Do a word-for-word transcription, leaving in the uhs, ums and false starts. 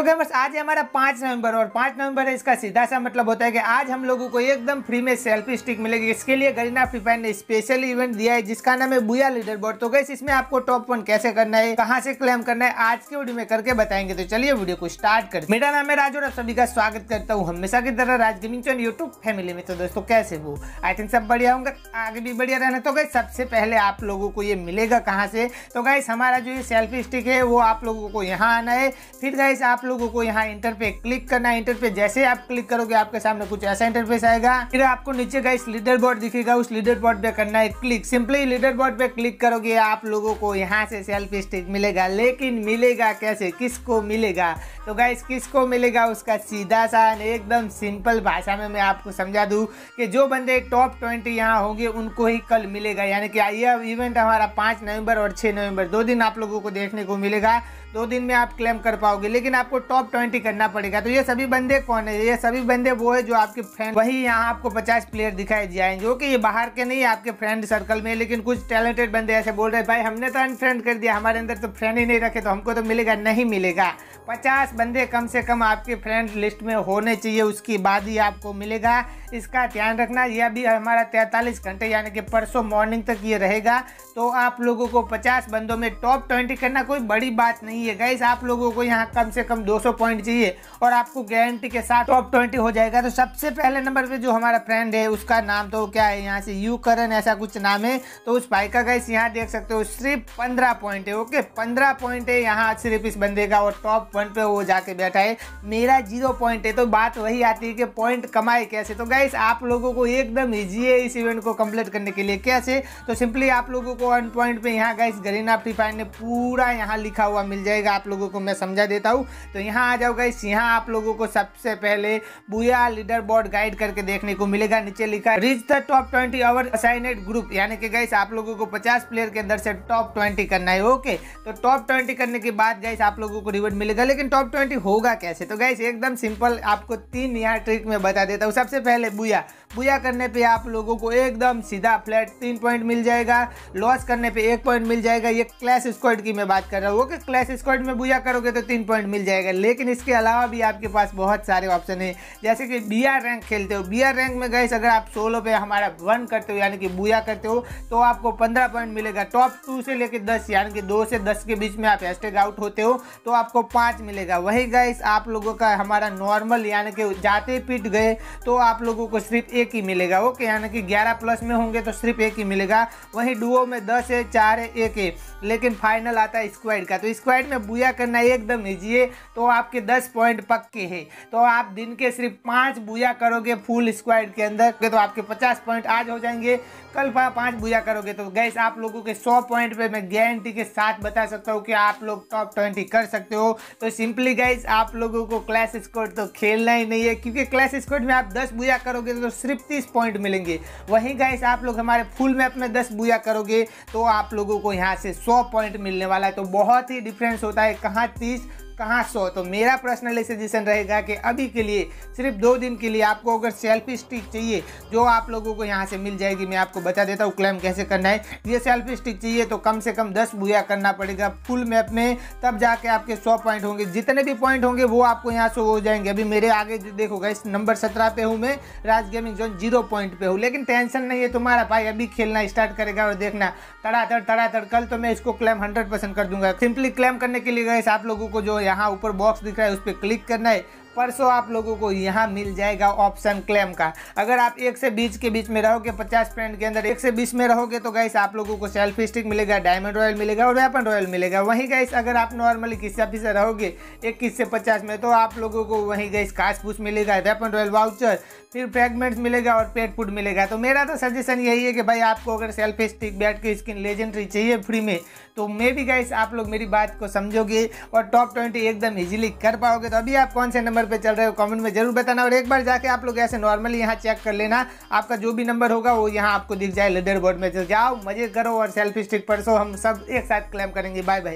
तो गेमर्स आज है हमारा पाँच नवंबर और पाँच नवंबर है, इसका सीधा सा मतलब होता है कि आज हम लोगों को एकदम फ्री में सेल्फी स्टिक मिलेगी। इसके लिए गरीना फ्री फायर ने स्पेशल इवेंट दिया है जिसका नाम है बुया लीडर बोर्ड। तो गैस इसमें आपको टॉप वन कैसे करना है, कहाँ से क्लेम करना है, आज के वीडियो में करके बताएंगे। तो चलिए वीडियो को स्टार्ट कर। मेरा नाम है राज और आप सभी का स्वागत करता हूँ हमेशा की तरह Raj gaming zone YouTube family में। तो दोस्तों कैसे हो, आई थिंक सब बढ़िया होंगे, आगे भी बढ़िया रहना। तो गैस सबसे पहले आप लोगों को ये मिलेगा कहाँ से, तो गैस हमारा जो ये सेल्फी स्टिक है वो आप लोगों को यहाँ आना है। फिर गैस आप लोगों को यहाँ इंटर पे क्लिक करना है। इंटर पे जैसे आप क्लिक करोगे आपके सामने कुछ ऐसा इंटरफेस आएगा। फिर आपको नीचे गाइस लीडर बोर्ड दिखेगा, उस लीडर बोर्ड पे करना है क्लिक। सिंपली लीडर बोर्ड पे क्लिक करोगे आप लोगों को यहाँ से सेल्फी स्टिक मिलेगा। लेकिन मिलेगा कैसे, किसको मिलेगा, तो गाइस किसको मिलेगा उसका सीधा सा एकदम सिंपल भाषा में मैं आपको समझा दूं कि जो बंदे टॉप ट्वेंटी यहाँ होंगे उनको ही कल मिलेगा। यानी कि यह इवेंट हमारा पाँच नवंबर और छः नवंबर दो दिन आप लोगों को देखने को मिलेगा। दो दिन में आप क्लेम कर पाओगे, लेकिन आपको टॉप ट्वेंटी करना पड़ेगा। तो ये सभी बंदे कौन है, ये सभी बंदे वो है जो आपके फ्रेंड, वही यहाँ आपको पचास प्लेयर दिखाए जाएंगे जो कि ये बाहर के नहीं आपके फ्रेंड सर्कल में। लेकिन कुछ टैलेंटेड बंदे ऐसे बोल रहे भाई हमने तो अनफ्रेंड कर दिया, हमारे अंदर तो फ्रेंड ही नहीं रखे, तो हमको तो मिलेगा नहीं। मिलेगा पचास बंदे कम से कम आपके फ्रेंड लिस्ट में होने चाहिए, उसके बाद ही आपको मिलेगा। इसका ध्यान रखना। यह भी हमारा तैंतालीस घंटे यानी कि परसों मॉर्निंग तक ये रहेगा। तो आप लोगों को पचास बंदों में टॉप ट्वेंटी करना कोई बड़ी बात नहीं है गाइस। आप लोगों को यहाँ कम से कम दो सौ पॉइंट चाहिए और आपको गारंटी के साथ टॉप ट्वेंटी हो जाएगा। तो सबसे पहले नंबर पे जो हमारा फ्रेंड है उसका नाम तो क्या है, यहाँ से यू करन ऐसा कुछ नाम है। तो उस भाई का गाइस यहाँ देख सकते हो सिर्फ पंद्रह पॉइंट है। ओके पंद्रह पॉइंट है यहाँ सिर्फ इस बंदे का, और टॉप वन पे वो जाके बैठा है। मेरा जीरो पॉइंट है। तो बात वही आती है कि पॉइंट कमाए कैसे। तो गाइस आप लोगों को एकदम ईजी है इस इवेंट को कंप्लीट करने के लिए। कैसे, तो सिंपली आप लोगों को वन पॉइंट पे यहाँ गाइस गरीना फ्री फायर ने पूरा यहाँ लिखा हुआ मिल जाएगा। आप लोगों को मैं समझा देता हूँ। तो यहाँ आ जाओ गाइस, यहाँ आप लोगों को सबसे पहले बुया लीडर बोर्ड गाइड करके देखने को मिलेगा। नीचे लिखा reach the top twenty our assigned group, यानी कि गाइस आप लोगों को पचास प्लेयर के अंदर से टॉप ट्वेंटी करना है। ओके तो टॉप ट्वेंटी करने के बाद गाइस आप लोगों को रिवॉर्ड मिलेगा। लेकिन टॉप ट्वेंटी होगा कैसे, तो गाइस एकदम सिंपल आपको तीन यहाँ ट्रिक में बता देता हूँ। सबसे पहले बुया बुया करने पे आप लोगों को एकदम सीधा फ्लैट तीन पॉइंट मिल जाएगा। लॉस करने पे एक पॉइंट मिल जाएगा। ये क्लैश स्क्वाड की मैं बात कर रहा हूँ। ओके क्लैश स्क्वाड में बुया करोगे तो तीन पॉइंट मिल जाएगा। लेकिन इसके अलावा भी आपके पास बहुत सारे ऑप्शन है, जैसे कि बी आर रैंक खेलते हो। बी आर रैंक में गाइस अगर आप सोलो पे हमारा वन करते हो यानी कि बुया करते हो तो आपको पंद्रह पॉइंट मिलेगा। टॉप टू से लेकर दस यानी कि दो से दस के बीच में आप हैशटैग आउट होते हो तो आपको पाँच मिलेगा। वही गाइस आप लोगों का हमारा नॉर्मल यानी कि जाते पीट गए तो आप लोगों को सिर्फ एक ही मिलेगा। ओके यानी कि ग्यारह प्लस में होंगे तो सिर्फ एक ही मिलेगा। वहीं डुओ में दस है, चार है, एक है। लेकिन फाइनल आता है स्क्वाड का। तो स्क्वाड में बुया करना एकदम ईजी है। तो आपके दस पॉइंट पक्के हैं। तो आप दिन के सिर्फ पाँच बुया करोगे फुल स्क्वाड के अंदर तो आपके पचास पॉइंट आज हो जाएंगे। कल पाँच बुया करोगे तो गैस आप लोगों के सौ पॉइंट पर मैं गारंटी के साथ बता सकता हूँ कि आप लोग टॉप ट्वेंटी कर सकते हो। तो सिंपली गाइस आप लोगों को क्लैश स्क्वाड तो खेलना ही नहीं है, क्योंकि क्लैश स्क्वाड में आप दस बुया करोगे तो सिर्फ तीस पॉइंट मिलेंगे। वहीं गाइस आप लोग हमारे फुल मैप में दस बुया करोगे तो आप लोगों को यहाँ से सौ पॉइंट मिलने वाला है। तो बहुत ही डिफरेंस होता है, कहाँ तीस कहाँ सौ। तो मेरा पर्सनली सजेशन रहेगा कि अभी के लिए सिर्फ दो दिन के लिए आपको अगर सेल्फी स्टिक चाहिए जो आप लोगों को यहाँ से मिल जाएगी, मैं आपको बता देता हूँ क्लेम कैसे करना है। ये सेल्फी स्टिक चाहिए तो कम से कम दस बुया करना पड़ेगा फुल मैप में, तब जाके आपके सौ पॉइंट होंगे। जितने भी पॉइंट होंगे वो आपको यहाँ से हो जाएंगे। अभी मेरे आगे देखोगा इस नंबर सत्रह पे हूँ मैं, Raj gaming zone zero point पे हूँ। लेकिन टेंशन नहीं है, तुम्हारा भाई अभी खेलना स्टार्ट करेगा और देखना तड़ातड़ तड़ातड़ कल तो मैं इसको क्लेम हंड्रेड परसेंट कर दूंगा। सिंपली क्लेम करने के लिए गाइस आप लोगों को जो यहाँ ऊपर बॉक्स दिख रहा है उस पर क्लिक करना है। परसों आप लोगों को यहाँ मिल जाएगा ऑप्शन क्लेम का। अगर आप एक से बीस के बीच में रहोगे, पचास फ्रेंड के अंदर एक से बीस में रहोगे तो गाइस आप लोगों को सेल्फी स्टिक मिलेगा, डायमंड रॉयल मिलेगा और वेपन रॉयल मिलेगा। वहीं गाइस अगर आप नॉर्मली किस्सा फिसा रहोगे इक्कीस से पचास में तो आप लोगों को वहीं गाइस काश पुश मिलेगा, वेपन रॉयल वाउचर, फिर फ्रेगमेंट्स मिलेगा और पेट फूड मिलेगा। तो मेरा तो सजेशन यही है कि भाई आपको अगर सेल्फी स्टिक बैट की स्किन लेजेंडरी चाहिए फ्री में तो मे भी गाइस आप लोग मेरी बात को समझोगे और टॉप ट्वेंटी एकदम ईजिली कर पाओगे। तो अभी आप कौन से नंबर पे चल रहे हो कमेंट में जरूर बताना, और एक बार जाके आप लोग ऐसे नॉर्मली यहाँ चेक कर लेना। आपका जो भी नंबर होगा वो यहाँ आपको दिख जाए लीडर बोर्ड में। चल जाओ मजे करो और सेल्फी स्टिक परसों हम सब एक साथ क्लेम करेंगे। Bye bye.